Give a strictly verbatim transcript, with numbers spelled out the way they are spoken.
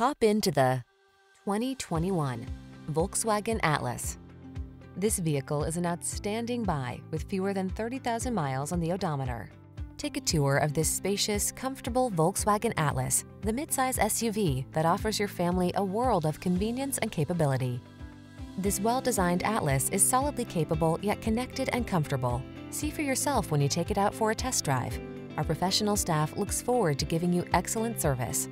Hop into the twenty twenty-one Volkswagen Atlas. This vehicle is an outstanding buy with fewer than thirty thousand miles on the odometer. Take a tour of this spacious, comfortable Volkswagen Atlas, the midsize S U V that offers your family a world of convenience and capability. This well-designed Atlas is solidly capable yet connected and comfortable. See for yourself when you take it out for a test drive. Our professional staff looks forward to giving you excellent service.